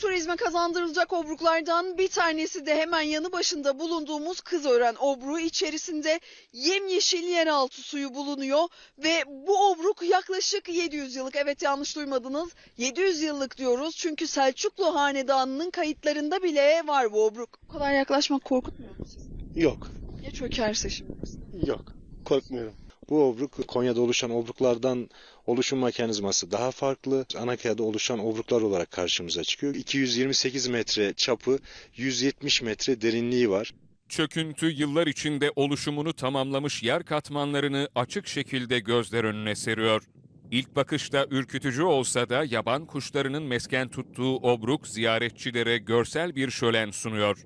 Turizme kazandırılacak obruklardan bir tanesi de hemen yanı başında bulunduğumuz Kızören Obruğu. İçerisinde yemyeşil yeraltı suyu bulunuyor ve bu obruk yaklaşık 700 yıllık, evet yanlış duymadınız, 700 yıllık diyoruz çünkü Selçuklu Hanedanı'nın kayıtlarında bile var bu obruk. O kadar yaklaşmak korkutmuyor mu sizi? Yok. Ya çökerse şimdi? Yok, korkmuyorum. Bu obruk Konya'da oluşan obruklardan oluşum mekanizması daha farklı. Anakaya'da oluşan obruklar olarak karşımıza çıkıyor. 228 metre çapı, 170 metre derinliği var. Çöküntü yıllar içinde oluşumunu tamamlamış yer katmanlarını açık şekilde gözler önüne seriyor. İlk bakışta ürkütücü olsa da yaban kuşlarının mesken tuttuğu obruk ziyaretçilere görsel bir şölen sunuyor.